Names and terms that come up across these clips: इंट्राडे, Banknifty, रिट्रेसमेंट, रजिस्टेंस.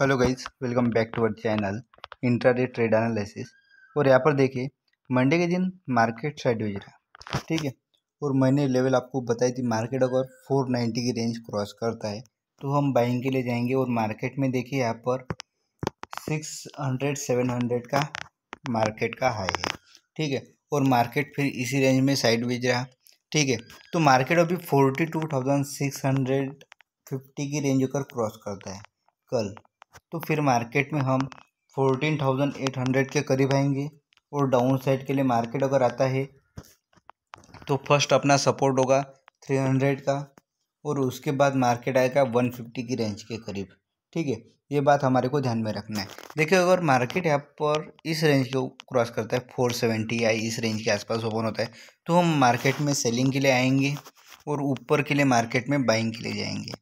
Hello guys, welcome back to our channel इंट्राडे trade analysis. और यहाँ पर देखिए मंडे के दिन मार्केट साइडवेज रहा, ठीक है। और मैंने लेवल आपको बताई थी, मार्केट अगर 490 की रेंज क्रॉस करता है तो हम बाइंग के लिए जाएंगे। और मार्केट में देखिए यहाँ पर 600 700 का मार्केट का हाई है, ठीक है। और मार्केट फिर इसी रेंज में साइडवेज रहा, ठीक है। तो मार्केट अभी 42,650 की रेंज होकर क्रॉस करता है कल, तो फिर मार्केट में हम 14,800 के करीब आएंगे। और डाउन साइड के लिए मार्केट अगर आता है तो फर्स्ट अपना सपोर्ट होगा 300 का, और उसके बाद मार्केट आएगा 150 की रेंज के करीब, ठीक है। ये बात हमारे को ध्यान में रखना है। देखिए अगर मार्केट यहाँ पर इस रेंज को क्रॉस करता है, 470 या इस रेंज के आसपास ओपन होता है, तो हम मार्केट में सेलिंग के लिए आएंगे और ऊपर के लिए मार्केट में बाइंग के लिए जाएंगे,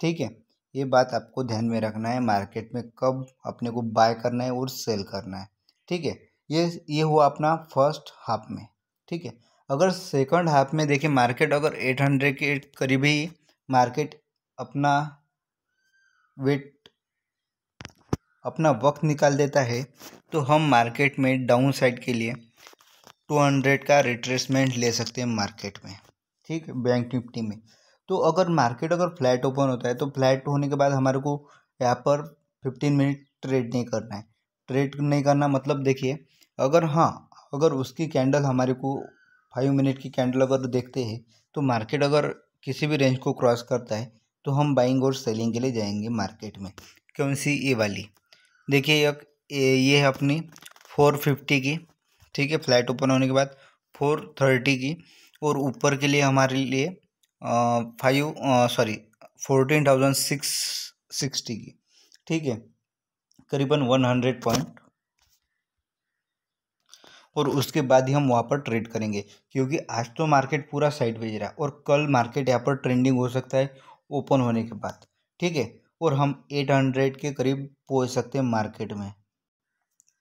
ठीक है। ये बात आपको ध्यान में रखना है, मार्केट में कब अपने को बाय करना है और सेल करना है, ठीक है। ये हुआ अपना फर्स्ट हाफ में, ठीक है। अगर सेकंड हाफ में देखिए मार्केट अगर 800 के करीब ही मार्केट अपना वक्त निकाल देता है, तो हम मार्केट में डाउन साइड के लिए 200 का रिट्रेसमेंट ले सकते हैं मार्केट में, ठीक है, बैंक निफ्टी में। तो अगर मार्केट अगर फ्लैट ओपन होता है तो फ्लैट होने के बाद हमारे को यहाँ पर 15 मिनट ट्रेड नहीं करना है। ट्रेड नहीं करना मतलब देखिए अगर उसकी कैंडल हमारे को 5 मिनट की कैंडल अगर देखते हैं तो मार्केट अगर किसी भी रेंज को क्रॉस करता है तो हम बाइंग और सेलिंग के लिए जाएंगे मार्केट में। कौन सी? ये वाली देखिए, ये है अपनी 450 की, ठीक है, फ्लैट ओपन होने के बाद 430 की। और ऊपर के लिए हमारे लिए 14,660 की, ठीक है, करीबन 100 पॉइंट। और उसके बाद ही हम वहाँ पर ट्रेड करेंगे, क्योंकि आज तो मार्केट पूरा साइडवेज रहा और कल मार्केट यहाँ पर ट्रेंडिंग हो सकता है ओपन होने के बाद, ठीक है। और हम 800 के करीब पहुँच सकते हैं मार्केट में,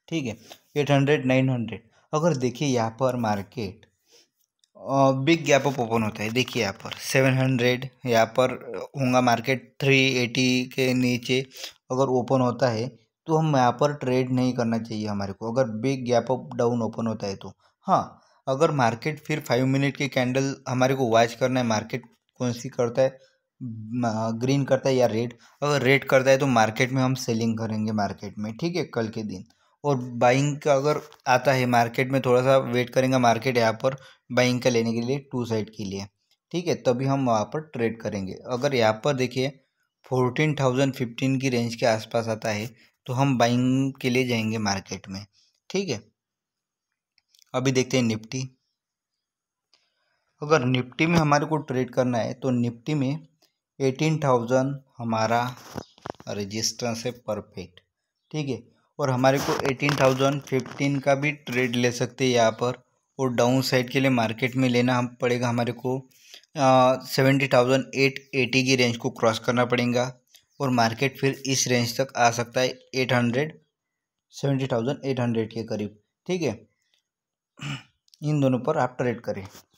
ठीक है, 800 900। अगर देखिए यहाँ पर market big gap up open होता है, देखिए यहाँ पर 700 यहाँ पर होगा मार्केट 380 के नीचे अगर ओपन होता है तो हम यहाँ पर ट्रेड नहीं करना चाहिए हमारे को, अगर big gap up down open होता है तो। हाँ, अगर मार्केट फिर 5 मिनट की कैंडल हमारे को वॉच करना है, मार्केट कौन सी करता है, ग्रीन करता है या रेड। अगर रेड करता है तो मार्केट में हम सेलिंग करेंगे मार्केट में, ठीक है, कल के दिन। और बाइंग का अगर आता है मार्केट में, थोड़ा सा वेट करेंगे मार्केट यहाँ पर बाइंग का लेने के लिए टू साइड के लिए, ठीक है, तभी हम वहाँ पर ट्रेड करेंगे। अगर यहाँ पर देखिए 14,015 की रेंज के आसपास आता है तो हम बाइंग के लिए जाएंगे मार्केट में, ठीक है। अभी देखते हैं निफ्टी। अगर निफ्टी में हमारे को ट्रेड करना है तो निफ्टी में 18,000 हमारा रजिस्टेंस है, परफेक्ट, ठीक है। और हमारे को 18,015 का भी ट्रेड ले सकते हैं यहाँ पर। और डाउन साइड के लिए मार्केट में लेना हम पड़ेगा हमारे को 70,880 की रेंज को क्रॉस करना पड़ेगा, और मार्केट फिर इस रेंज तक आ सकता है 70,800 के करीब, ठीक है। इन दोनों पर आप ट्रेड करें।